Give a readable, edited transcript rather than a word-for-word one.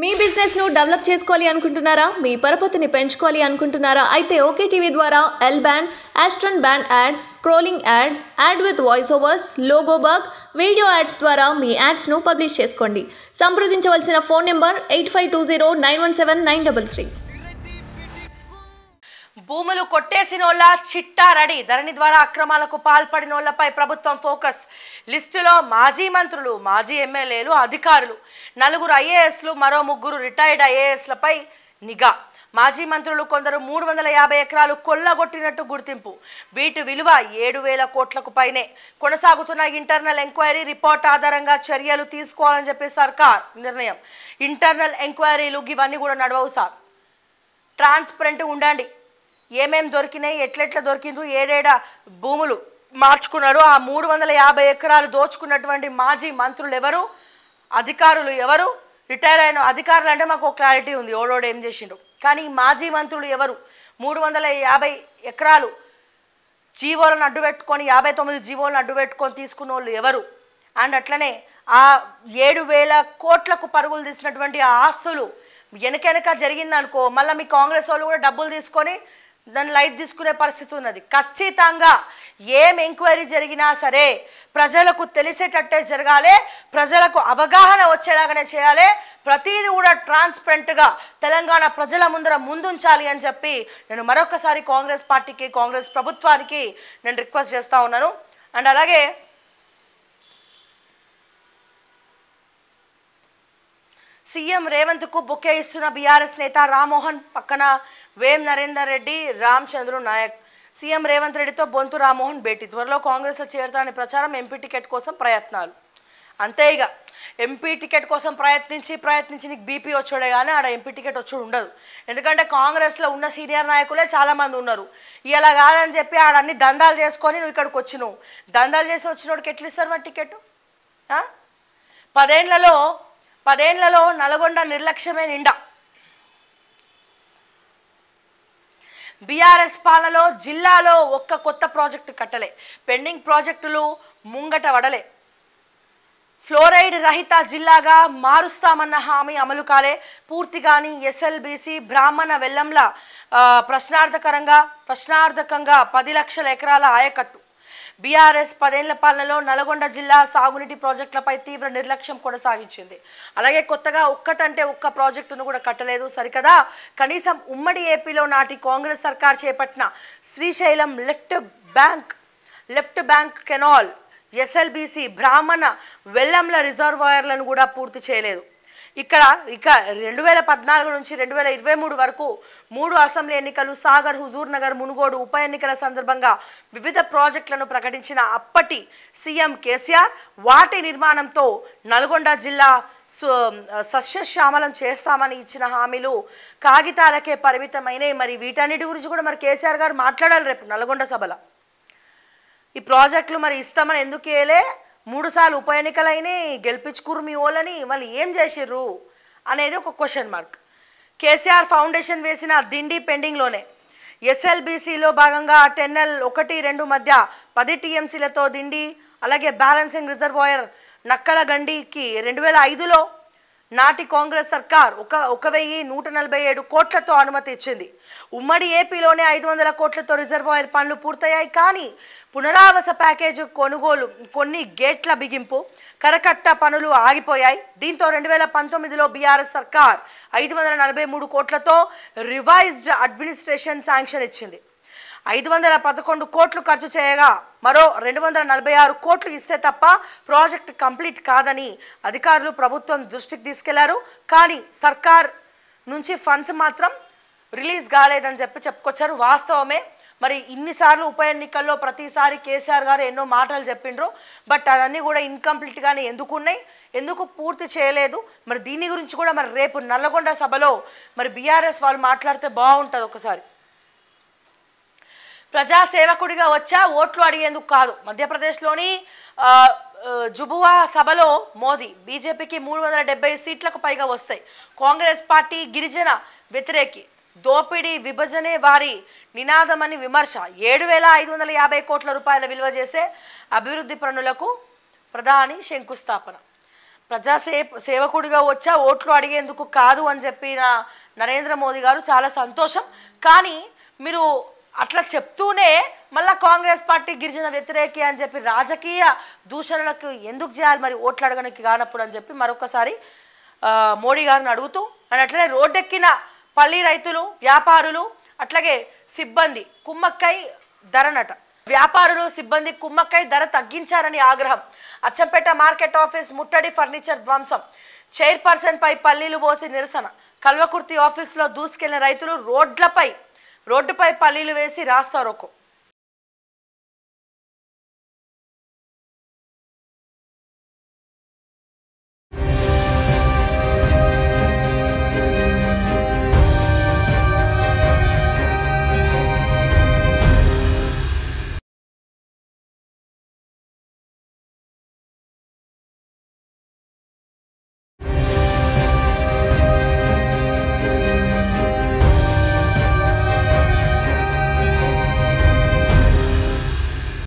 మీ business ను develop చేసుకోవాలి అనుకుంటున్నారా? మీ పరపతిని పెంచుకోవాలి అనుకుంటున్నారా? అయితే ఓకే టీవీ ద్వారా ఎల్ బ్యాండ్, ఆస్ట్రన్ band ad, scrolling ad, ad with voice overs, logo bug, video ads ద్వారా మీ యాడ్స్ ను పబ్లిష్ చేసుకోండి. సంప్రదించవలసిన ఫోన్ నెంబర్ 8520917933. భూములు కొట్టేసినోళ్ళ చిట్టా రెడీ, ధరణి ద్వారా అక్రమాలకు పాల్పడినోళ్లపై ప్రభుత్వం ఫోకస్. లిస్టులో మాజీ మంత్రులు, మాజీ ఎమ్మెల్యేలు, అధికారులు, 4 ఐఏఎస్లు, మరో 3 రిటైర్డ్ ఐఏఎస్లపై నిఘా. మాజీ మంత్రులు కొందరు 350 ఎకరాలు కొల్లగొట్టినట్టు గుర్తింపు. వీటి విలువ 7,000 కోట్లకు పైనే. కొనసాగుతున్న ఇంటర్నల్ ఎంక్వైరీ రిపోర్ట్ ఆధారంగా చర్యలు తీసుకోవాలని చెప్పి సర్కార్ నిర్ణయం. ఇంటర్నల్ ఎంక్వైరీలు ఇవన్నీ కూడా నడవవు సార్. ట్రాన్స్పరెంట్ ఉండండి. ఏమేం దొరికినాయి, ఎట్లెట్లా దొరికిండ్రు, ఏడేడా భూములు మార్చుకున్నారు, ఆ 350 ఎకరాలు దోచుకున్నటువంటి మాజీ మంత్రులు ఎవరు, అధికారులు ఎవరు, రిటైర్ అయిన అధికారులు అంటే మాకు క్లారిటీ ఉంది, ఓడోడు ఏం చేసిండ్రు. కానీ మాజీ మంత్రులు ఎవరు? 350 ఎకరాలు జీవోలను అడ్డుపెట్టుకొని, 59 జీవోలను అడ్డుపెట్టుకొని తీసుకున్న వాళ్ళు ఎవరు? అండ్ అట్లనే ఆ 7,000 కోట్లకు పరుగులు తీసినటువంటి ఆ ఆస్తులు వెనకెనక జరిగిందనుకో, మళ్ళీ మీ కాంగ్రెస్ వాళ్ళు కూడా డబ్బులు తీసుకొని దాన్ని లైట్ తీసుకునే పరిస్థితి ఉన్నది. ఖచ్చితంగా ఏం ఎంక్వైరీ జరిగినా సరే ప్రజలకు తెలిసేటట్టే జరగాలి, ప్రజలకు అవగాహన వచ్చేలాగానే చేయాలి, ప్రతిదీ కూడా ట్రాన్స్పరెంట్గా తెలంగాణ ప్రజల ముందర ముందుంచాలి అని చెప్పి నేను మరొకసారి కాంగ్రెస్ పార్టీకి, కాంగ్రెస్ ప్రభుత్వానికి నేను రిక్వెస్ట్ చేస్తూ ఉన్నాను. అండ్ అలాగే సీఎం రేవంత్కు బొకే ఇస్తున్న బీఆర్ఎస్ నేత రామ్మోహన్ పక్కన వేం నరేందర్ రెడ్డి, రామచంద్రు నాయక్. సీఎం రేవంత్ రెడ్డితో బొంతు రామ్మోహన్ భేటీ. త్వరలో కాంగ్రెస్లో చేరతానని ప్రచారం, ఎంపీ టికెట్ కోసం ప్రయత్నాలు. అంతే, ఇక ఎంపీ టికెట్ కోసం ప్రయత్నించి నీకు బీపీ వచ్చాడే కానీ ఆడ ఎంపీ టికెట్ వచ్చాడు ఉండదు. ఎందుకంటే కాంగ్రెస్లో ఉన్న సీనియర్ నాయకులే చాలామంది ఉన్నారు. ఇలా కాదని చెప్పి ఆడన్ని దందాలు చేసుకొని నువ్వు ఇక్కడికి వచ్చినావు. దందాలు చేసి వచ్చినోడికి ఎట్లు ఇస్తారు మరి టికెట్? 10 ఏళ్లలో నల్గొండ నిర్లక్ష్యమే నిండా. బీఆర్ఎస్ పాలనలో జిల్లాలో ఒక్క కొత్త ప్రాజెక్టు కట్టలే, పెండింగ్ ప్రాజెక్టులు ముంగట వడలే. ఫ్లోరైడ్ రహిత జిల్లాగా మారుస్తామన్న హామీ అమలు కాలే. పూర్తిగాని ఎస్ఎల్బీసీ బ్రాహ్మణ వెల్లంల ప్రశ్నార్థకంగా 10 లక్షల ఎకరాల ఆయకట్టు. బీఆర్ఎస్ 10 ఏళ్ల పాలనలో నల్గొండ జిల్లా సాగునీటి ప్రాజెక్టులపై తీవ్ర నిర్లక్ష్యం కొనసాగించింది. అలాగే కొత్తగా ఒక్కటంటే ఒక్క ప్రాజెక్టును కూడా కట్టలేదు. సరికదా కనీసం ఉమ్మడి ఏపీలో నాటి కాంగ్రెస్ సర్కార్ చేపట్టిన Srisailam left bank canal, SLBC Brahmana Vellamla రిజర్వాయర్లను కూడా పూర్తి చేయలేదు. ఇక 2014 నుంచి 2023 వరకు 3 అసెంబ్లీ ఎన్నికలు, సాగర్, హుజూర్ నగర్, మునుగోడు ఉప ఎన్నికల సందర్భంగా వివిధ ప్రాజెక్టులను ప్రకటించిన అప్పటి సీఎం కేసీఆర్ వాటి నిర్మాణంతో నల్గొండ జిల్లా సస్యశ్యామలం చేస్తామని ఇచ్చిన హామీలు కాగితాలకే పరిమితమైనవి. మరి వీటన్నిటి గురించి కూడా మరి కేసీఆర్ గారు మాట్లాడాలి రేపు నల్గొండ సభలో. ఈ ప్రాజెక్టులు మరి ఇస్తామని ఎందుకు వేయలే? 3 సార్లు ఉప ఎన్నికలైనాయి, గెలిపించుకురు మీ వాళ్ళని, వాళ్ళు ఏం చేసిర్రు అనేది ఒక క్వశ్చన్ మార్క్. కేసీఆర్ ఫౌండేషన్ వేసిన దిండి పెండింగ్లోనే. ఎస్ఎల్బీసీలో భాగంగా 10L 1-2 మధ్య 10 టీఎంసీలతో దిండి, అలాగే బ్యాలెన్సింగ్ రిజర్వాయర్ నక్కలగండికి 2005లో నాటి కాంగ్రెస్ సర్కార్ 1,147 కోట్లతో అనుమతి ఇచ్చింది. ఉమ్మడి ఏపీలోనే 500 కోట్లతో రిజర్వాయర్ పనులు పూర్తయ్యాయి. కానీ పునరావాస ప్యాకేజీ కొనుగోలు, కొన్ని గేట్ల బిగింపు, కరకట్ట పనులు ఆగిపోయాయి. దీంతో 2019లో బీఆర్ఎస్ సర్కార్ 543 కోట్లతో రివైజ్డ్ అడ్మినిస్ట్రేషన్ శాంక్షన్ ఇచ్చింది. 511 కోట్లు ఖర్చు చేయగా మరో 246 కోట్లు ఇస్తే తప్ప ప్రాజెక్ట్ కంప్లీట్ కాదని అధికారులు ప్రభుత్వం దృష్టికి తీసుకెళ్లారు. కానీ సర్కార్ నుంచి ఫండ్స్ మాత్రం రిలీజ్ కాలేదని చెప్పి చెప్పుకొచ్చారు. వాస్తవమే, మరి ఇన్నిసార్లు ఉప ఎన్నికల్లో ప్రతిసారి కేసీఆర్ గారు ఎన్నో మాటలు చెప్పిండ్రు, బట్ అవన్నీ కూడా ఇన్కంప్లీట్గానే ఎందుకు ఉన్నాయి, ఎందుకు పూర్తి చేయలేదు? మరి దీని గురించి కూడా మరి రేపు నల్లగొండ సభలో మరి బీఆర్ఎస్ వాళ్ళు మాట్లాడితే బాగుంటుంది. ఒకసారి ప్రజాసేవకుడిగా వచ్చా, ఓట్లు అడిగేందుకు కాదు. మధ్యప్రదేశ్లోని జుబువా సభలో మోదీ, బీజేపీకి 370 సీట్లకు పైగా వస్తాయి. కాంగ్రెస్ పార్టీ గిరిజన వ్యతిరేకి, దోపిడీ, విభజనే వారి నినాదమని విమర్శ. 7,550 కోట్ల రూపాయల విలువ చేసే అభివృద్ధి పనులకు ప్రధాని శంకుస్థాపన. ప్రజా సేవకుడిగా వచ్చా ఓట్లు అడిగేందుకు కాదు అని చెప్పిన నరేంద్ర మోడీ గారు చాలా సంతోషం. కానీ మీరు అట్లా చెప్తూనే మళ్ళీ కాంగ్రెస్ పార్టీ గిరిజన వ్యతిరేకి అని చెప్పి రాజకీయ దూషణలకు ఎందుకు చేయాలి మరి ఓట్లు అడగడానికి కానప్పుడు అని చెప్పి మరొకసారి మోడీ గారిని అడుగుతూ, అండ్ అట్లనే రోడ్డెక్కిన పల్లి రైతులు వ్యాపారులు అట్లాగే సిబ్బంది కుమ్మక్కై ధరనట, వ్యాపారులు సిబ్బంది కుమ్మక్కై ధర తగ్గించారని ఆగ్రహం, అచ్చంపేట మార్కెట్ ఆఫీస్ ముట్టడి, ఫర్నిచర్ ధ్వంసం, చైర్పర్సన్ పై పల్లీలు పోసి నిరసన, కల్వకుర్తి ఆఫీసులో దూసుకెళ్లిన రైతులు రోడ్లపై పల్లీలు వేసి రాస్తారోకో.